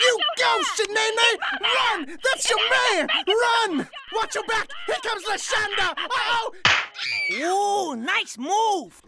You go, Shanae! Run! That's your man! Run! Watch your back! Here comes Lashanda! Uh-oh! Ooh, nice move!